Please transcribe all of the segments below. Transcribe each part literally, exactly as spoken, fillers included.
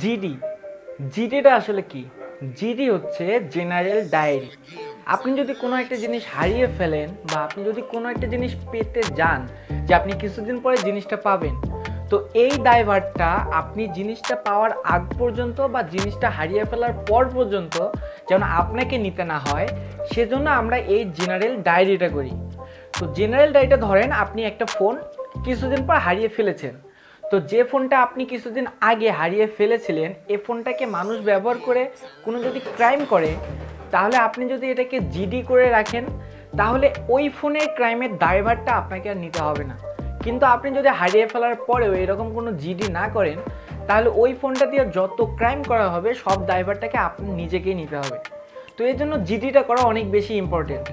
GD জিডিটা আসলে কি? GD হচ্ছে জেনারেল ডায়েরি। আপনি যদি কোনো একটা জিনিস হারিয়ে ফেলেন বা আপনি যদি কোনো একটা জিনিস পেতে যান যে আপনি কিছুদিন পরে জিনিসটা পাবেন, তো এই দায়ভারটা আপনি জিনিসটা পাওয়ার আগ পর্যন্ত বা জিনিসটা হারিয়ে ফেলার পর পর্যন্ত যেন আপনাকে নিতে না হয়, সেজন্য আমরা এই জেনারেল ডায়েরিটা করি। তো জেনারেল ডায়েরিটা ধরেন আপনি একটা ফোন কিছুদিন পর হারিয়ে ফেলেছেন, তো যে ফোনটা আপনি কিছুদিন আগে হারিয়ে ফেলেছিলেন এই ফোনটাকে মানুষ ব্যবহার করে কোনো যদি ক্রাইম করে, তাহলে আপনি যদি এটাকে জিডি করে রাখেন তাহলে ওই ফোনের ক্রাইমের দায়ভারটা আপনাকে আর নিতে হবে না। কিন্তু আপনি যদি হারিয়ে ফেলার পরেও এরকম কোনো জিডি না করেন তাহলে ওই ফোনটা দিয়ে যত ক্রাইম করা হবে সব দায়ভারটাকে আপনি নিজেকেই নিতে হবে। তো এই জন্য জিডিটা করা অনেক বেশি ইম্পর্টেন্ট।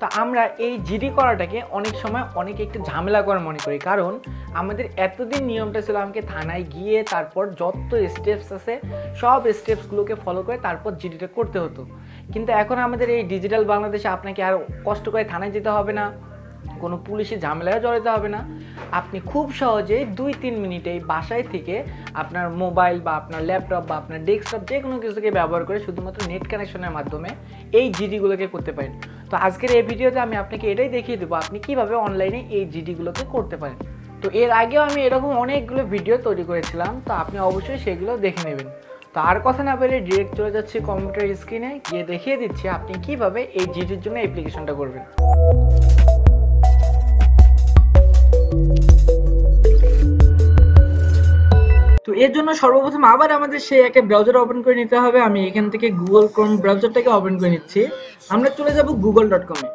তো আমরা এই জিডি করাটাকে অনেক সময় অনেকে একটু ঝামেলা করে মনে করি, কারণ আমাদের এতদিন নিয়মটা ছিল আমাকে থানায় গিয়ে তারপর যত স্টেপস আছে সব স্টেপসগুলোকে ফলো করে তারপর জিডিটা করতে হতো। কিন্তু এখন আমাদের এই ডিজিটাল বাংলাদেশে আপনাকে আর কষ্ট করে থানায় যেতে হবে না, কোনো পুলিশি ঝামেলায় জড়াতে হবে না। আপনি খুব সহজেই দুই তিন মিনিটেই বাসায় থেকে আপনার মোবাইল বা আপনার ল্যাপটপ বা আপনার ডেস্কটপ যে কোনো কিছুকে ব্যবহার করে শুধুমাত্র নেট কানেকশনের মাধ্যমে এই জিডিগুলোকে করতে পারেন। তো আজকের এই ভিডিওতে আমি আপনাকে এটাই দেখিয়ে দেবো আপনি কীভাবে অনলাইনে এই জিডিগুলোকে করতে পারেন। তো এর আগেও আমি এরকম অনেকগুলো ভিডিও তৈরি করেছিলাম, তো আপনি অবশ্যই সেগুলো দেখে নেবেন। তো আর কথা না বলে ডিরেক্ট চলে যাচ্ছি কম্পিউটার স্ক্রিনে, গিয়ে দেখিয়ে দিচ্ছি আপনি কীভাবে এই জিডির জন্য অ্যাপ্লিকেশনটা করবেন। তো এর জন্য সর্বপ্রথম আবার আমাদের সেই একটা ব্রাউজার ওপেন করে নিতে হবে। আমি এখান থেকে গুগল ক্রোম ব্রাউজারটাকে ওপেন করে নিচ্ছি। আমরা চলে যাব গুগল ডট কম এ।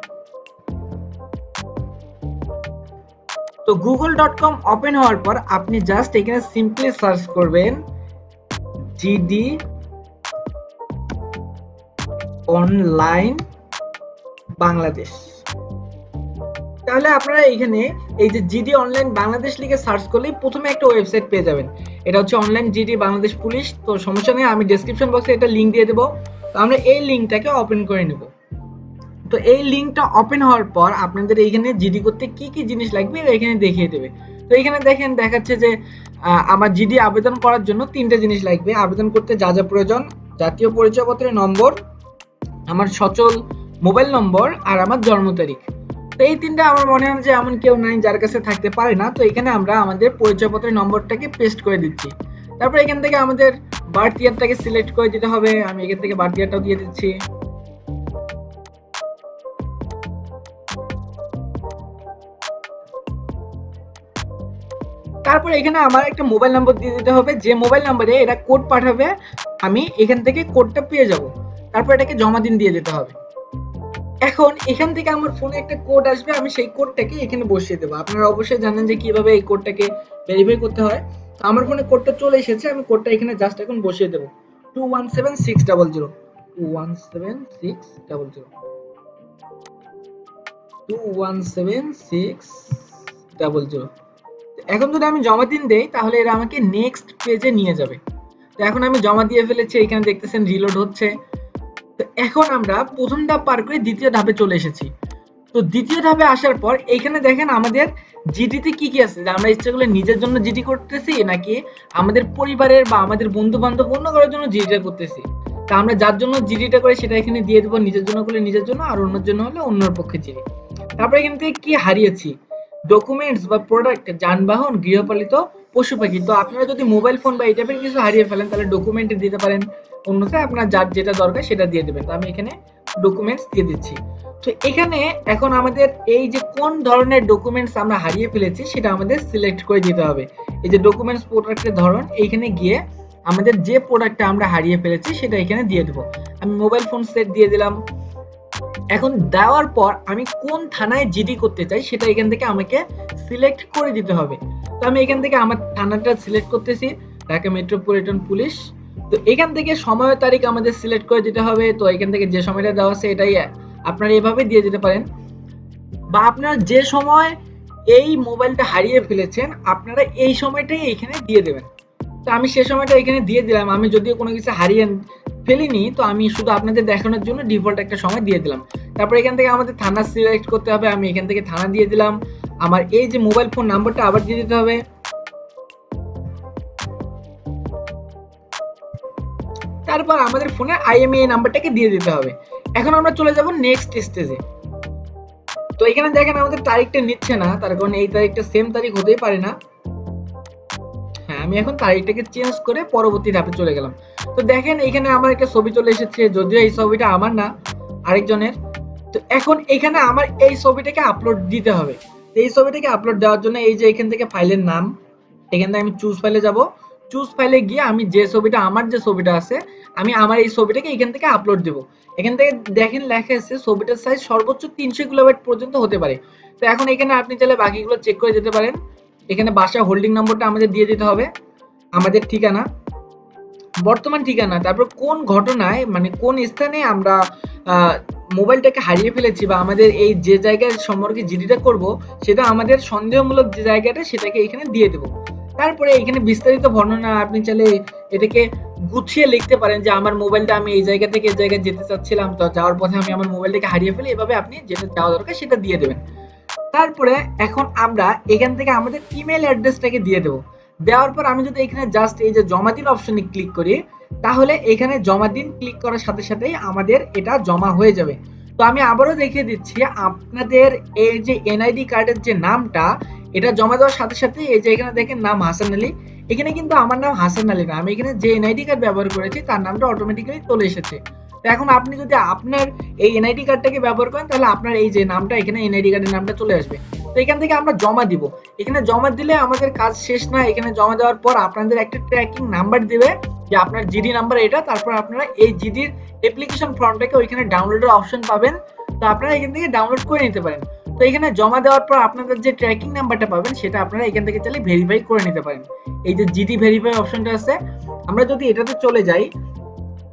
তো গুগল ডট কম ওপেন হওয়ার পর আপনি জাস্ট এখানে সিম্পলি সার্চ করবেন জিডি অনলাইন বাংলাদেশ। তাহলে আপনারা এখানে এই যে জিডি অনলাইন বাংলাদেশ লিখে সার্চ করলেই প্রথমে একটা ওয়েবসাইট পেয়ে যাবেন। এটা হচ্ছে অনলাইন জিডি বাংলাদেশ পুলিশ। তো সমস্যা নেই, আমি ডেসক্রিপশন বক্সে একটা লিঙ্ক দিয়ে দেবো। তো আমরা এই লিঙ্কটাকে ওপেন করে নেব। তো এই লিঙ্কটা ওপেন হওয়ার পর আপনাদের এইখানে জিডি করতে কি কি জিনিস লাগবে এখানে দেখিয়ে দেবে। তো এখানে দেখেন দেখাচ্ছে যে আমার জিডি আবেদন করার জন্য তিনটে জিনিস লাগবে। আবেদন করতে যা যা প্রয়োজন: জাতীয় পরিচয়পত্রের নম্বর, আমার সচল মোবাইল নম্বর, আর আমার জন্ম তারিখ। তো এই তিনটা আমার মনে হয় যে এমন কেউ নাই যার কাছে থাকতে পারে না। তো এখানে আমরা আমাদের পরিচয়পত্রের নম্বরটাকে পেস্ট করে দিচ্ছি। তারপর এখান থেকে আমাদের বার্থ ইয়ারটাকে সিলেক্ট করে দিতে হবে। আমি এখান থেকে বার্থ ইয়ারটাও দিয়ে দিচ্ছি। তারপর এখানে আমার একটা মোবাইল নম্বর দিয়ে দিতে হবে, যে মোবাইল নম্বরে এরা কোড পাঠাবে আমি এখান থেকে কোডটা পেয়ে যাব। তারপর এটাকে জমা দিন দিয়ে দিতে হবে। এখন এখান থেকে আমার ফোনে একটা কোড আসবে, আমি সেই কোডটাকে এখানে বসিয়ে দেবো। আপনারা অবশ্যই জানেন যে কিভাবে এই কোডটাকে ভেরিফাই করতে হয়। তো আমার ফোনে কোডটা চলে এসেছে, আমি কোডটা এখানে জাস্ট এখন বসিয়ে দেবো। Two one seven six double zero, two one seven six double zero, two one seven six double zero. এখন যদি আমি জমা দিন দেই তাহলে এরা আমাকে নেক্সট পেজে নিয়ে যাবে। তো এখন আমি জমা দিয়ে ফেলেছি, এখানে দেখতেছেন রিলোড হচ্ছে। তো এখন আমরা প্রথম ধাপ পার করে দ্বিতীয় ধাপে চলে এসেছি। তো দ্বিতীয় ধাপে আসার পর এখানে দেখেন আমাদের জিডিতে কি কি আছে, যে আমরা ইচ্ছাগুলো নিজের জন্য জিডি করতেছি নাকি আমাদের পরিবারের বা আমাদের বন্ধু বান্ধব অন্য কারোর জন্য জিডিটা করতেছি। তা আমরা যার জন্য জিডিটা করে সেটা এখানে দিয়ে দেবো, নিজের জন্য করলে নিজের জন্য আর অন্যের জন্য হলে অন্যের পক্ষে জিডি। তারপরে এখান থেকে কি হারিয়েছি: ডকুমেন্টস বা প্রোডাক্ট, যানবাহন, গৃহপালিত পশু পাখি। তো আপনারা যদি মোবাইল ফোন বা এই টাইপের কিছু হারিয়ে ফেলেন তাহলে ডকুমেন্টে দিতে পারেন, অন্যথায় আপনার যার যেটা দরকার সেটা দিয়ে দেবেন। তো আমি এখানে ডকুমেন্টস দিয়ে দিচ্ছি। তো এখানে এখন আমাদের এই যে কোন ধরনের ডকুমেন্টস আমরা হারিয়ে ফেলেছি সেটা আমাদের সিলেক্ট করে দিতে হবে। এই যে ডকুমেন্টস প্রোডাক্টের ধরন, এইখানে গিয়ে আমাদের যে প্রোডাক্টটা আমরা হারিয়ে ফেলেছি সেটা এখানে দিয়ে দেবো। আমি মোবাইল ফোন সেট দিয়ে দিলাম। এখন দেওয়ার পর আমি কোন থানায় জিডি করতে চাই সেটা এখান থেকে আমাকে সিলেক্ট করে দিতে হবে। তো আমি এখান থেকে আমার থানাটা সিলেক্ট করতেছি, ঢাকা মেট্রোপলিটন পুলিশ। তো এখান থেকে সময় তারিখ আমাদের সিলেক্ট করে দিতে হবে। তো এখান থেকে যে সময়টা দেওয়া আছে এটাই আপনারা এভাবে দিয়ে দিতে পারেন, বা আপনারা যে সময় এই মোবাইলটা হারিয়ে ফেলেছেন আপনারা এই সময়টাই এখানে দিয়ে দেবেন। তো আমি সে সময়টা এখানে দিয়ে দিলাম। আমি যদিও কোনো কিছু হারিয়ে ফেলিনি, তো আমি শুধু আপনাদের দেখানোর জন্য ডিফল্ট একটা সময় দিয়ে দিলাম। তারপর এখান থেকে আমাদের থানা সিলেক্ট করতে হবে। আমি এখান থেকে থানা দিয়ে দিলাম। আমার এই যে মোবাইল ফোন নাম্বারটা আবার দিয়ে দিতে হবে। তারপর আমাদের ফোনে আইএমইআই নাম্বারটাকে দিয়ে দিতে হবে। এখন আমরা চলে যাব নেক্সট স্টেজে। তো এখানে দেখেন আমাদের তারিখটা নিচ্ছে না, তার কারণে এই তারিখটা সেম তারিখ হতেই পারে না। হ্যাঁ, আমি এখন তারিখটাকে চেঞ্জ করে পরবর্তী ধাপে চলে গেলাম। তো দেখেন এখানে আমার একটা ছবি চলে এসেছে, যদিও এই ছবিটা আমার না, আরেকজনের। তো এখন এখানে আমার এই ছবিটাকে আপলোড দিতে হবে। এই ছবিটাকে আপলোড দেওয়ার জন্য এই যে এখান থেকে ফাইলের নাম, এখান থেকে আমি চুজ ফাইলে যাব। চুজ ফাইলে গিয়ে আমি যে ছবিটা, আমার যে ছবিটা আছে, আমি আমার এই ছবিটাকে এখান থেকে আপলোড দেব। এখান থেকে দেখেন লেখা আছে ছবিটার সাইজ সর্বোচ্চ তিনশো কিলোবাইট পর্যন্ত হতে পারে। তো এখন এখানে আপনি চাইলে বাকিগুলো চেক করে যেতে পারেন। এখানে বাসা হোল্ডিং নম্বরটা আমাদের দিয়ে দিতে হবে, আমাদের ঠিকানা, বর্তমান ঠিকানা, তারপর কোন ঘটনায় মানে কোন স্থানে আমরা মোবাইলটাকে হারিয়ে ফেলেছি বা আমাদের এই যে জায়গায় সম্পর্কে জিডিটা করব সেটা আমাদের সন্দেহমূলক যে জায়গাটা সেটাকে এখানে দিয়ে দেব। তারপরে এখানে বিস্তারিত বর্ণনা, আপনি চাইলে এটাকে গুছিয়ে লিখতে পারেন যে আমার মোবাইলটা আমি এই জায়গা থেকে এই জায়গায় যেতে চাচ্ছিলাম, তো যাওয়ার পথে আমি আমার মোবাইলটাকে হারিয়ে ফেলি, এভাবে আপনি যেটা যাওয়া দরকার সেটা দিয়ে দেবেন। তারপরে এখন আমরা এখান থেকে আমাদের ইমেল অ্যাড্রেসটাকে দিয়ে দেবো। দেওয়ার পর আমি যদি এখানে জাস্ট এই যে জমা দিন অপশনে ক্লিক করি, তাহলে এখানে জমা দিন ক্লিক করার সাথে সাথেই আমাদের এটা জমা হয়ে যাবে। তো আমি আবারও দেখিয়ে দিচ্ছি, আপনাদের এই যে এনআইডি কার্ডের যে নামটা, এটা জমা দেওয়ার সাথে সাথে এই যে এখানে দেখেন নাম হাসান আলী, এখানে কিন্তু আমার নাম হাসান আলী না, আমি এখানে যে এনআইডি কার্ড ব্যবহার করেছি তার নামটা অটোমেটিক্যালি চলে এসেছে। তো এখন আপনি যদি আপনার এই এনআইডি কার্ডটাকে ব্যবহার করেন তাহলে আপনার এই যে নামটা এখানে এনআইডি কার্ডের নামটা চলে আসবে। তো এখান থেকে আমরা জমা দিব। এখানে জমা দিলে আমাদের কাজ শেষ না, এখানে জমা দেওয়ার পর আপনাদের একটা ট্র্যাকিং নাম্বার দেবে যে আপনার জিডি নাম্বার এটা। তারপর আপনারা এই জিডির অ্যাপ্লিকেশন ফর্মটাকে ওইখানে ডাউনলোডের অপশন পাবেন, তো আপনারা এখান থেকে ডাউনলোড করে নিতে পারেন। তো এখানে জমা দেওয়ার পর আপনাদের যে ট্র্যাকিং নাম্বারটা পাবেন সেটা আপনারা এখান থেকে চাইলে ভেরিফাই করে নিতে পারেন। এই যে জিডি ভেরিফাই অপশনটা আছে, আমরা যদি এটাতে চলে যাই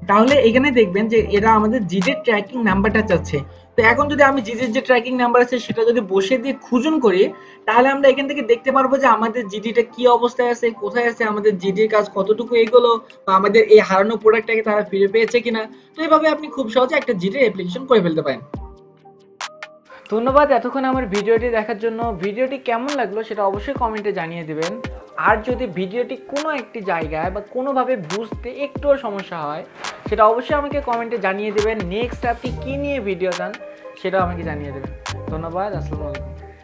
তাহলে এখানে দেখবেন যে এরা আমাদের জিডির ট্র্যাকিং নাম্বারটা চাচ্ছে। তো এখন যদি আমি জিডির যে ট্র্যাকিং নাম্বার আছে সেটা যদি বসে দিয়ে খুঁজুন করি, তাহলে আমরা এখান থেকে দেখতে পারবো যে আমাদের জিডিটা কি অবস্থায় আছে, কোথায় আছে, আমাদের জিডির কাজ কতটুকু এগোলো, বা আমাদের এই হারানো প্রোডাক্টটাকে তারা ফিরে পেয়েছে কিনা। তো এইভাবে আপনি খুব সহজে একটা জিডির অ্যাপ্লিকেশন করে ফেলতে পারেন। ধন্যবাদ এতক্ষণ আমার ভিডিওটি দেখার জন্য। ভিডিওটি কেমন লাগলো সেটা অবশ্যই কমেন্টে জানিয়ে দেবেন। আর যদি ভিডিওটি কোনো একটি জায়গায় বা কোনোভাবে বুঝতে একটুও সমস্যা হয় সেটা অবশ্যই আমাকে কমেন্টে জানিয়ে দেবেন। নেক্সট আপনি কী নিয়ে ভিডিও চান সেটাও আমাকে জানিয়ে দেবেন। ধন্যবাদ, আসসালামু আলাইকুম।